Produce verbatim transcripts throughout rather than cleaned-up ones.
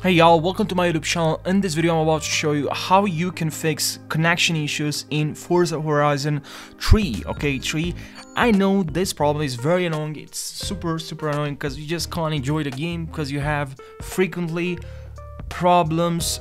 Hey y'all, welcome to my YouTube channel. In this video I'm about to show you how you can fix connection issues in Forza Horizon three, okay, three. I know this problem is very annoying, it's super super annoying because you just can't enjoy the game because you have frequently problems,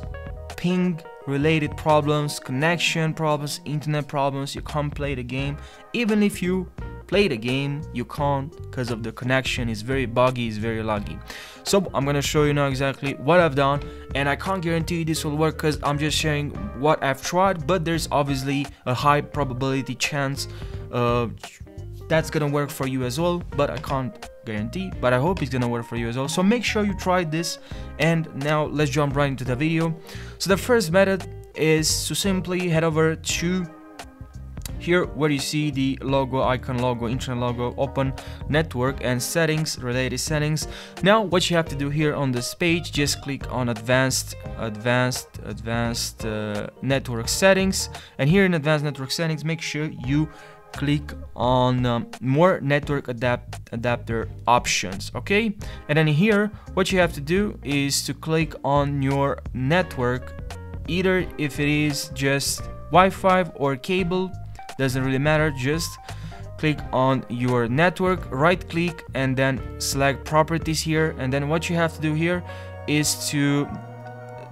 ping related problems, connection problems, internet problems, you can't play the game. Even if you play the game, you can't because of the connection, it's very buggy, it's very laggy. So I'm gonna show you now exactly what I've done, and I can't guarantee this will work because I'm just sharing what I've tried, but there's obviously a high probability chance uh, that's gonna work for you as well, but I can't guarantee, but I hope it's gonna work for you as well. So make sure you try this, and now let's jump right into the video. So the first method is to simply head over to here where you see the logo icon, logo internet logo, open network and settings, related settings. Now what you have to do here on this page, just click on advanced advanced advanced uh, network settings, and here in advanced network settings make sure you click on um, more network adapt adapter options, okay? And then here what you have to do is to click on your network, either if it is just Wi-Fi or cable, doesn't really matter, just click on your network, right click, and then select properties here. And then what you have to do here is to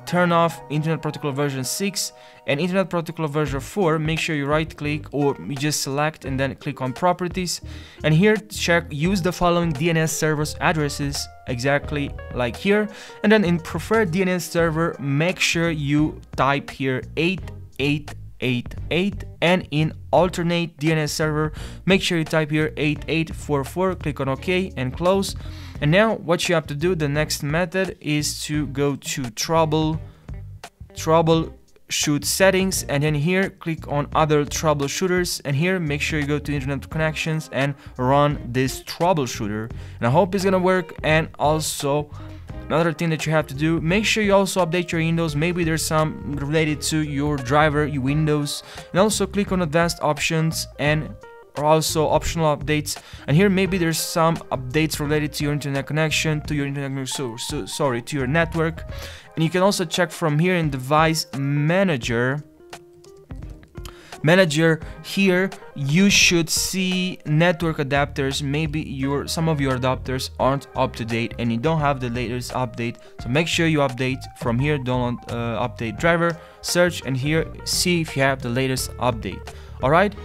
turn off internet protocol version six and internet protocol version four. Make sure you right click or you just select and then click on properties, and here check use the following D N S servers addresses, exactly like here. And then in preferred D N S server, make sure you type here eight eight eight eight, and in alternate D N S server make sure you type here eight eight four four, click on OK and close. And now what you have to do, the next method is to go to trouble troubleshoot settings, and then here click on other troubleshooters, and here make sure you go to internet connections and run this troubleshooter, and I hope it's gonna work. And also another thing that you have to do, make sure you also update your Windows, maybe there's some related to your driver, your Windows, and also click on advanced options and also optional updates, and here maybe there's some updates related to your internet connection, to your internet, so, so, sorry, to your network. And you can also check from here in device manager, manager here you should see network adapters, maybe your some of your adapters aren't up to date and you don't have the latest update, so make sure you update from here, don't uh, update driver, search, and here see if you have the latest update. All right,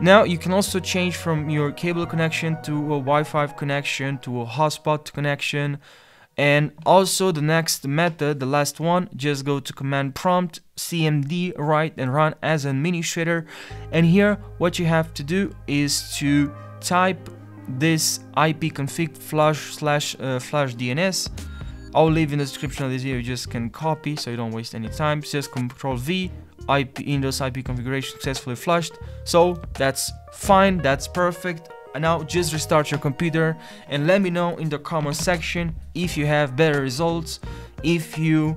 now you can also change from your cable connection to a Wi-Fi connection to a hotspot connection. And also the next method, the last one, just go to command prompt, C M D, write and run as administrator, and here what you have to do is to type this ipconfig flush slash uh, flush D N S. I'll leave in the description of this video, you just can copy so you don't waste any time, just control V, I P Windows I P configuration successfully flushed, so that's fine, that's perfect. And now just restart your computer and let me know in the comment section if you have better results, if you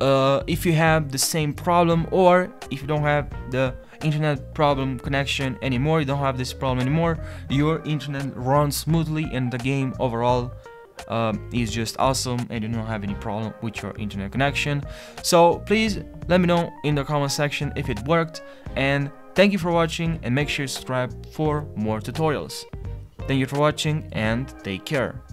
uh, if you have the same problem, or if you don't have the internet problem connection anymore, you don't have this problem anymore, your internet runs smoothly and the game overall um, is just awesome and you don't have any problem with your internet connection. So please let me know in the comment section if it worked, and thank you for watching, and make sure you subscribe for more tutorials. Thank you for watching and take care.